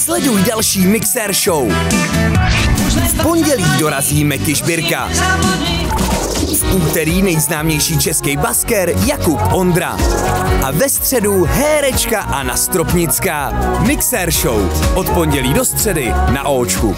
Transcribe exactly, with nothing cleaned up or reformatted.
Sleduj další Mixer Show. V pondělí dorazí Meky Žbirka. V úterý nejznámější český basker Jakub Ondra. A ve středu herečka Anna Stropnická. Mixer Show. Od pondělí do středy na Óčku.